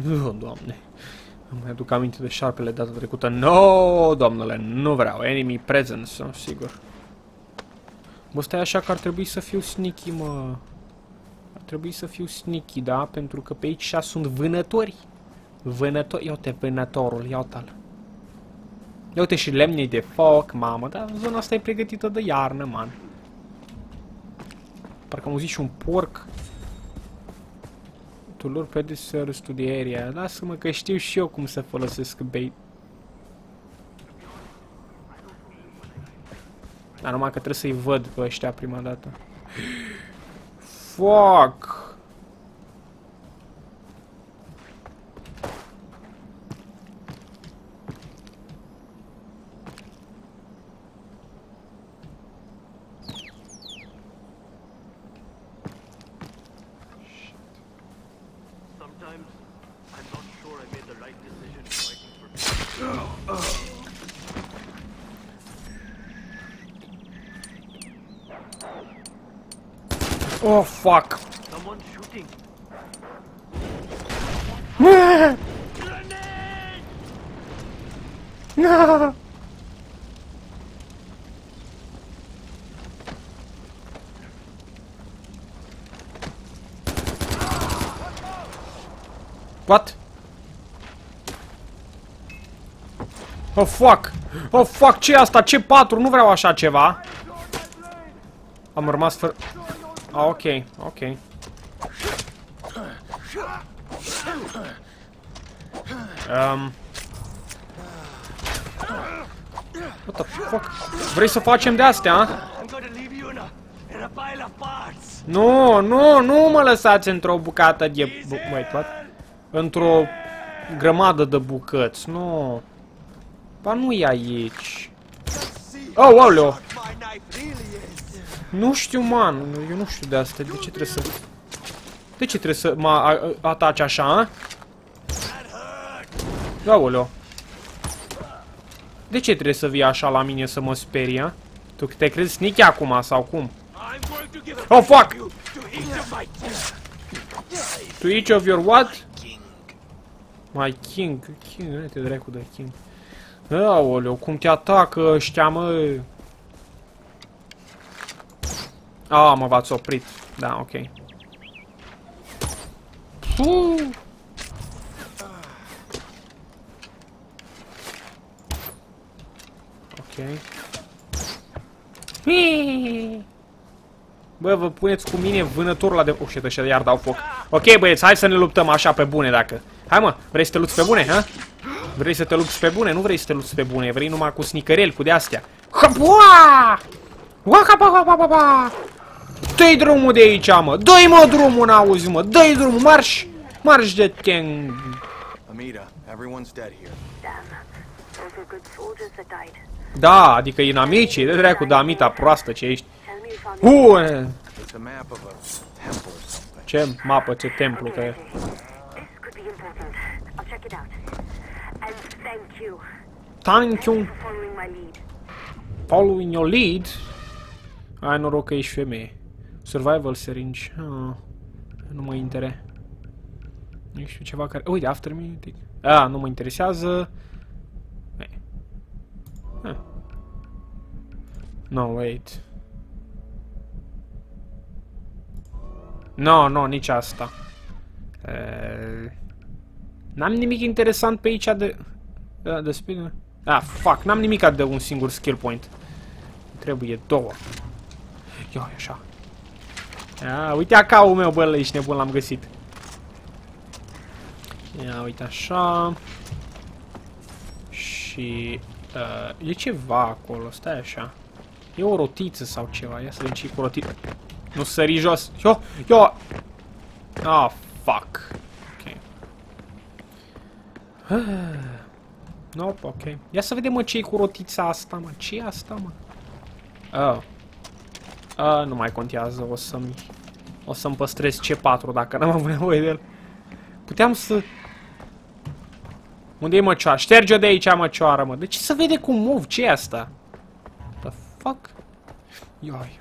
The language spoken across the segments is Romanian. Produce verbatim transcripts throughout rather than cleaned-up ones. Doamne, îmi aduc aminte de șarpele data trecută. No, doamnele, nu vreau. Enemy presence, sunt sigur. Bă, stai așa că ar trebui să fiu sneaky, mă. Ar trebui să fiu sneaky, da? Pentru că pe aici sunt vânători. Vânători. Ia-te, vânătorul, ia-te-l. Ia-te și lemnii de foc, mamă. Dar zona asta e pregătită de iarnă, man. Parcă am auzit și un porc. To lure predators to the area. Lasă-mă că știu și eu cum să folosesc bait. Dar numai că trebuie să-i văd pe ăștia prima dată. Fuck! Oh, fuck! Someone shooting. No! What? Oh, fuck! Oh, fuck! Ce-i asta? Ce patru? Nu vreau așa ceva! Am rămas fără... Ah, ok, ok. Um. What the fuck? Vrei să facem de astea? Nu, nu, nu mă lăsați într-o bucată de... Wait, what? Într-o grămadă de bucăți, nu. Ba nu e aici. Oh, wow, leu. Nu știu, man, eu nu știu de asta, de ce trebuie să... De ce trebuie să mă ataci așa, a? Aoleo. De ce trebuie să vii așa la mine să mă sperii, a? Tu te crezi sneaky acum, sau cum? Oh, fuck! To each of your what? My king, king, nu te dracu de king. Aoleo, cum te atacă ăștia, mă? Ah, mă, v-ați oprit. Da, ok. Puuu! Ok. Hiii! Bă, vă puneți cu mine vânătorul la de... Oh, shit, ăștia iar dau foc. Ok, băieți, hai să ne luptăm așa pe bune, dacă... Hai, mă, vrei să te lupți pe bune, ha? Vrei să te lupți pe bune? Nu vrei să te lupți pe bune, vrei numai cu snicăreli, cu de-astea. Hăpua! Waka-pa-pa-pa-pa-pa! Dă-i drumul de aici, mă! Dă-i, mă, drumul, n-auzi, mă! Dă-i drumul, marș! Marș de teng! Da, adică inamicii, de dracu, da, amita proastă ce ești. Bun! Ce mapă, ce templu că e? Thank you! Following your lead? Ai noroc că ești femeie. Survival syringe. Ah, nu mă intere. Nu știu ceva care... Uite, after me. Ah, nu mă interesează. Ah. No, wait. No, no, nici asta. Uh, N-am nimic interesant pe aici de... Da, de spină. Ah, fuck, n-am nimic de un singur skill point. Trebuie două. Ia, așa. Ia, uite acaul meu, bă, ești nebun, l-am găsit. Ia, uite așa. Și... Uh, e ceva acolo, stai așa. E o rotiță sau ceva, ia să vedem ce-i cu rotiță. Nu sări jos. Ia, ia! Ah, fuck. Ok. Ah. Nope, ok. Ia să vedem, mă, ce-i cu rotița asta, mă. Ce-i asta, mă? Oh. Ah, nu mai contează. O să-mi... O să-mi păstrez C patru dacă n-am avut nevoie de el. Puteam să... Unde-i măcioara? Șterge-o de aici, măcioară, mă. De ce să vede cum move? Ce-i asta? The fuck? Ioi.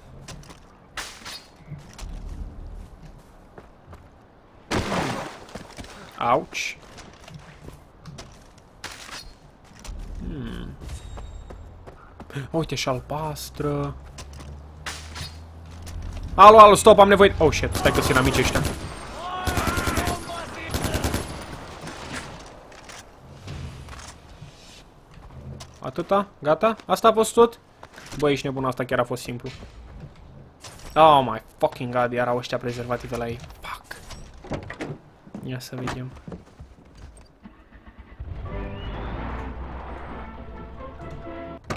Ouch. Hmm. Uite și albastră. Alo, alo, stop, am nevoie. Oh, shit, stai că sunt amici ăștia. Atâta? Gata? Asta a fost tot? Băi, ești nebun, asta chiar a fost simplu. Oh my fucking god, iar au ăștia prezervative la ei. Fuck. Ia să vedem.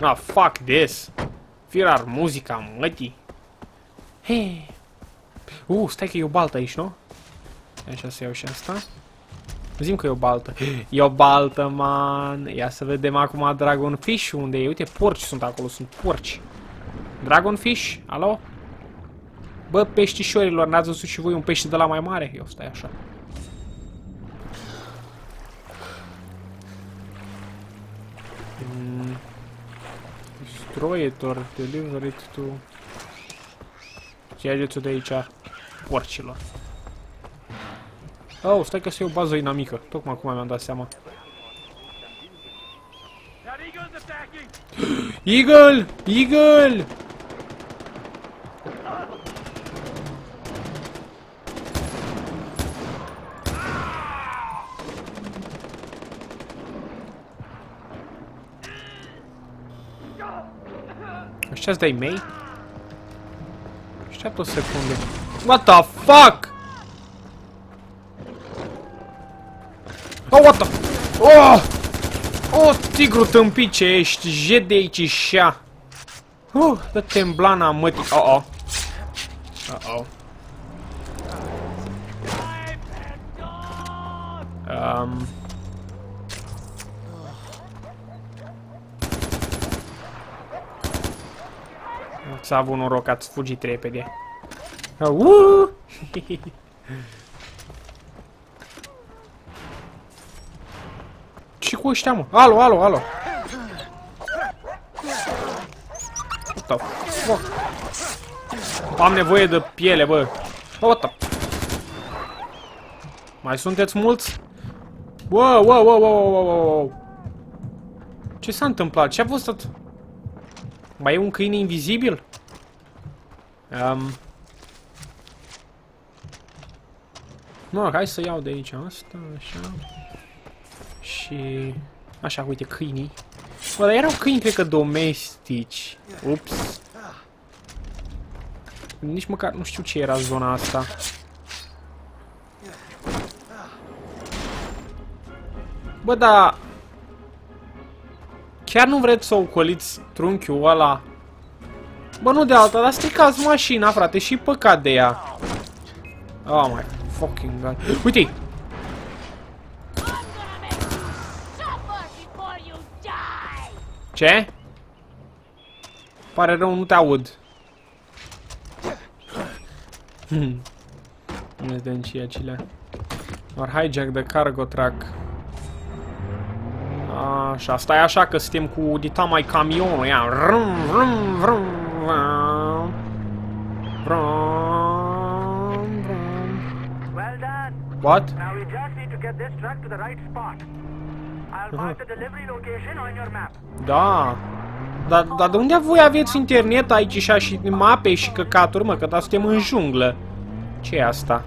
Ah, fuck this. Firar muzica, mătii. Hei. Uh, stai că e o baltă aici, nu? Așa să iau și asta. Zim că e o baltă. E o baltă, man. Ia să vedem acum Dragonfish unde e. Uite, porci sunt acolo, sunt porci. Dragonfish, alo? Bă, peștișorilor, n-ați văzut și voi un pește de la mai mare? Eu stai așa. Mm. Destroyer, deliver it to... Iageți-o de aici, porcilor. Oh, stai că să iau bază inamică. Tocmai acum mi-am dat seama. Eagle! Eagle! Ăștia de-ai mei? Așteaptă o secundă. What the fuck? Oh, what the... Oh! Oh, tigru tâmpit ce ești! Jet de aici și-a! Uh, dă-te în blana mătii! Oh, oh! Uh-oh! Um... Ați avut noroc, ați fugit repede. Uuuu! Ce cu ăștia, mă? Alo, alo, alo! What the fuck? Am nevoie de piele, bă! What the... Mai sunteți mulți? Wow, wow, wow, wow, wow, wow! Ce s-a întâmplat? Ce-a fost atât? Mai e un câine invizibil? Um. No, hai să iau de aici asta, așa. Și... Așa, uite, câinii. Bă, dar erau câini, cred că, domestici. Ups. Nici măcar nu știu ce era zona asta. Bă, dar... Chiar nu vreți să ocoliți trunchiul ăla? Bă, nu de alta, dar stricați mașina, frate, și păcat de ea. Oh my fucking god. Uite-i! Ce? Pare rău, nu te aud. Nu-ți dăm și acele. Or hijack the cargo truck. Așa, stai așa că suntem cu ditamai camionul, ia. Vrum, vrum, vrum, vrum, vrum, vrum. Well done. What? Now we just need to get this truck to the right spot. I'll mark the delivery location on your map. Da. Dar da, de unde voi aveți internet aici și și mape și căcaturi, mă, că da, suntem în junglă. Ce e asta?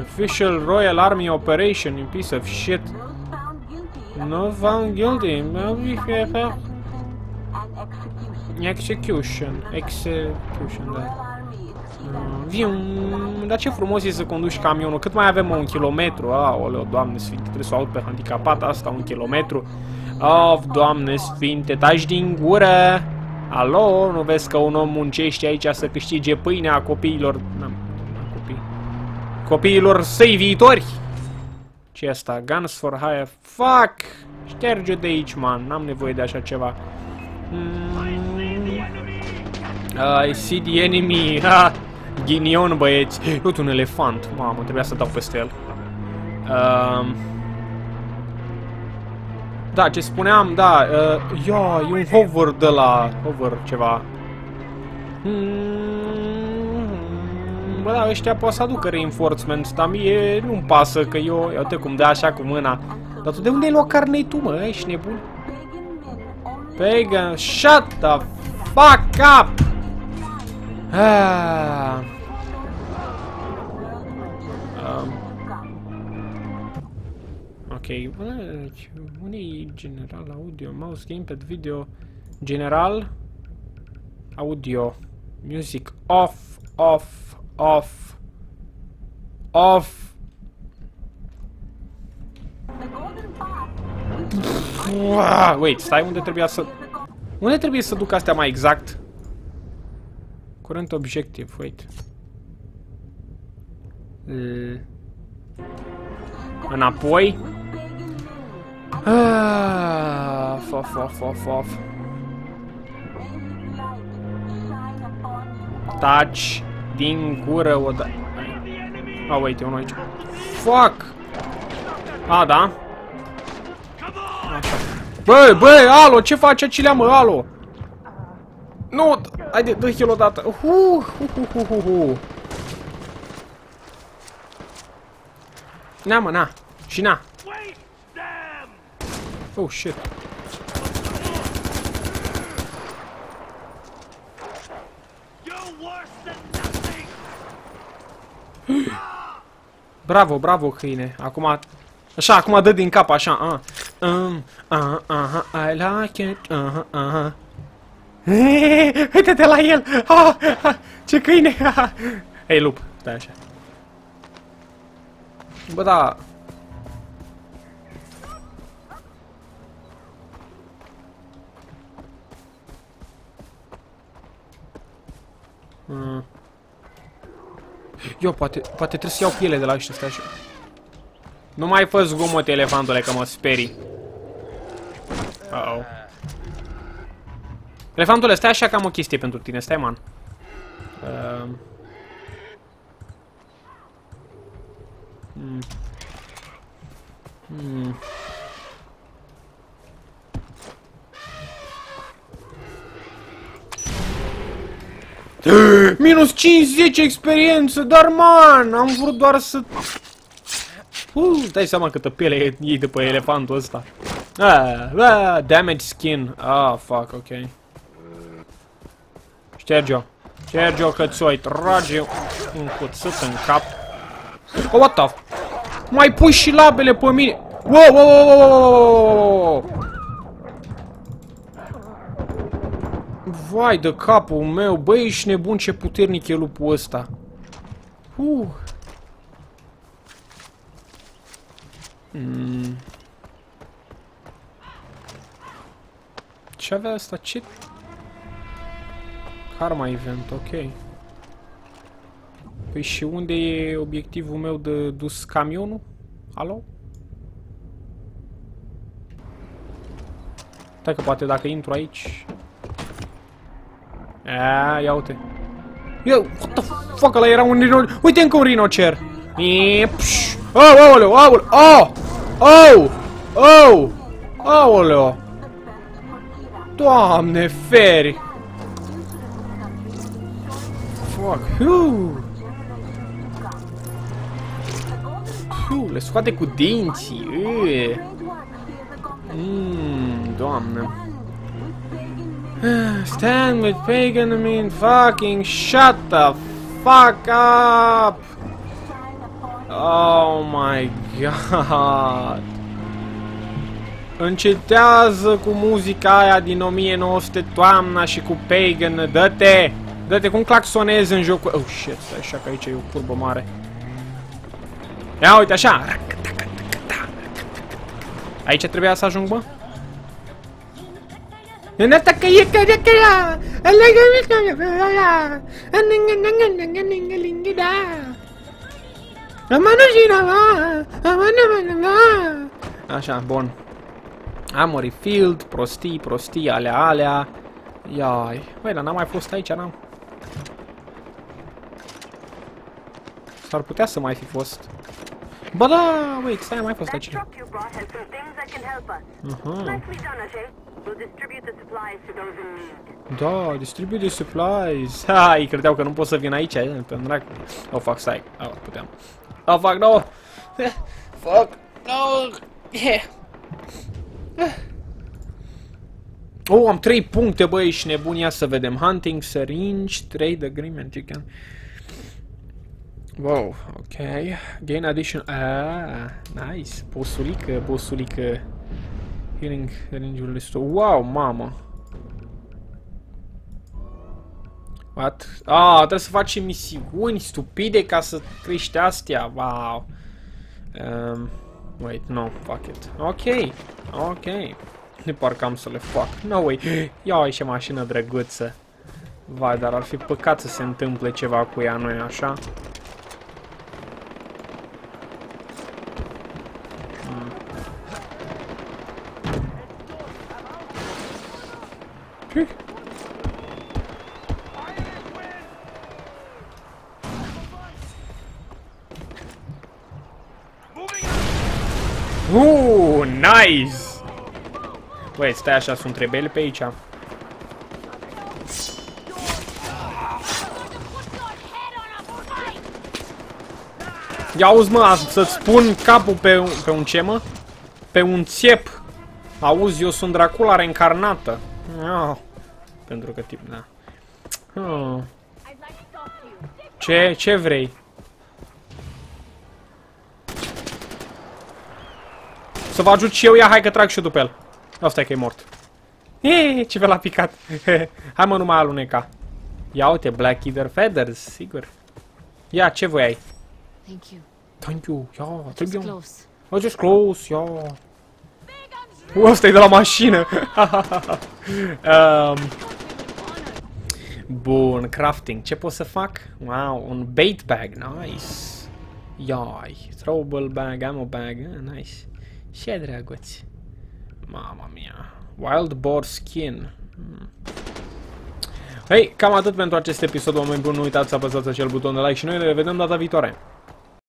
Official Royal Army Operation, you piece of shit. No found guilty. No, we have an execution. Execution, da. Vium, dar ce frumos e să conduci camionul. Cât mai avem, un kilometru? Aoleu, Doamne Sfinte, trebuie să o aud pe handicapat asta, un kilometru. Of, Doamne Sfinte, taci din gură. Alo, nu vezi că un om muncește aici să câștige pâinea copiilor? Copiilor săi viitori! Ce asta? Guns for hire. Fuck! Șterge de aici, man. N-am nevoie de așa ceva. Mm. I see the enemy. Ha! Ghinion, băieți. Uite un elefant. Mamă, trebuia să dau peste el. Um. Da, ce spuneam, da. Uh, ia, e un hover de la... Hover ceva. Mm. bă, da, ăștia poate să aducă reinforcement, dar mie nu-mi pasă, că eu, uite cum dă așa cu mâna. Dar tu de unde ai luat carnei tu, mă? Ești nebun? Pagan, shut the fuck up! Ah. Um. Ok, unii general, audio, mouse, gamepad, video, general, audio, music, off, off, off, off. Wait, stai, unde trebuia să... Unde trebuie să duc astea mai exact? Current objective, wait. Mm. Înapoi? Ah, fof, fof, fof, fof. Taci din gură o da... Oh, wait, e unul aici. Fuck! A, da. Băi, băi, alo, ce face acilea, mă, alo? Nu, haide, dă heal odată. Hu, hu, hu, hu, hu. Na, mă, na. Și na. Oh, shit. Bravo, bravo, câine. Acum... Așa, acum dă din cap, așa, a. Um, aha, aha, I like it, aha, aha. Uite-te la el! Ah, ah, ce câine! Hei, lup, stai așa. Bă, da... Mm. Eu, poate, poate trebuie să iau piele de la ăștia, stai așa. Nu mai fă zgomot, elefantule, că mă sperii. Uh-oh. Elefantule, stai așa că am o chestie pentru tine, stai, man. Uh. Mm. Mm. Minus cincizeci experiență, dar, man, am vrut doar să... Uh, dai seama câtă piele iei de pe elefantul ăsta. Ah, ah, damage skin. Ah, fuck, ok. Șterge-o. Șterge-o că ți-o ai trage un cuțit în cap. Oh, what the f... Mai pui și labele pe mine. Wow, wow, wow, wow, wow, wow. Vai de capul meu. Băi, ești nebun, ce puternic e lupul ăsta. Uh. Mm. Ce avea asta? Ce? Karma event, ok. Păi și unde e obiectivul meu de dus camionul? Alo? Stai că poate dacă intru aici... Aaa, ia uite. Eu, what the fuck, ăla era un rinocer. Uite încă un rinocer. Iepș. Oh, aoleu, aoleu, oh! Oh! Oh! Aoleu! Doamne feri! Fuck, huu! Huu, le scoate cu dinții, eee! Mmm, doamne! Stand with Pagan, I mean, fucking shut the fuck up! Oh my god. Încetează cu muzica aia din o mie nouă sute toamna și cu Pagan. Dă-te! Dă-te cum claxonezi în jocul... Oh shit, stai așa că aici e o curbă mare. Ia uite așa! Aici trebuia să ajung, bă? În asta că e cărăcăra! Așa, bun. Amory Field, prostii, prostii, alea, alea. Iai. Băi, dar n-am mai fost aici, n-am. S-ar putea să mai fi fost. Ba da, băi, stai, am mai fost aici. Aha. Da, distribute the supplies. Ha, ei credeau că nu pot să vin aici, pentru dracu. O fac, stai. Ah, puteam. O fac, no. Fuck. No. Oh, am trei puncte, băi, ești nebun, ia să vedem. Hunting, syringe, trade agreement, chicken. Wow, ok. Gain addition. Ah, nice. Bosulică, bosulică. Healing, range-ul este... Wow, mamă. What? Ah, trebuie să facem misiuni stupide ca să crește astea. Wow. Um, wait, no, fuck it. Ok, ok. Nu parcă am să le fac. No way. Ia aici mașină drăguță. Vai, dar ar fi păcat să se întâmple ceva cu ea, nu-i așa? Hmm. Hm. Uuu, nice! Băi, stai așa, sunt rebeli pe aici. Ia auzi, mă, să-ți pun capul pe, pe un ce, mă? Pe un țiep. Auzi, eu sunt Dracula reîncarnată. Oh. Pentru că tip, da. Oh. Ce, ce vrei? Să vă ajut și eu, ia, hai că trag și eu după el. Asta e că e mort. Eee, ce l-a picat. Hai, mă, nu mai aluneca. Ia uite, Black Eater Feathers, sigur. Ia, ce voi ai? Thank you. Thank you. Ia, trebuie un... Oh, just close, ia. Uau, ăsta e de la mașină. um... Bun, crafting. Ce pot să fac? Wow, un bait bag, nice. Iai, throwable bag, ammo bag, ah, nice. Ce drăguți. Mama mia. Wild boar skin. Hmm. Hei, cam atât pentru acest episod, oameni buni. Nu uitați să apăsați acel buton de like și noi ne revedem data viitoare.